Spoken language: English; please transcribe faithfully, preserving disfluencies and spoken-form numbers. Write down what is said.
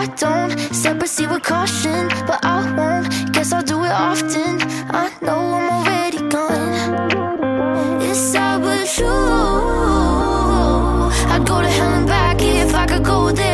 I don't step proceed with caution, but I won't, guess I'll do it often. I know I'm already gone, it's sad but true. I'd go to hell and back if I could go there.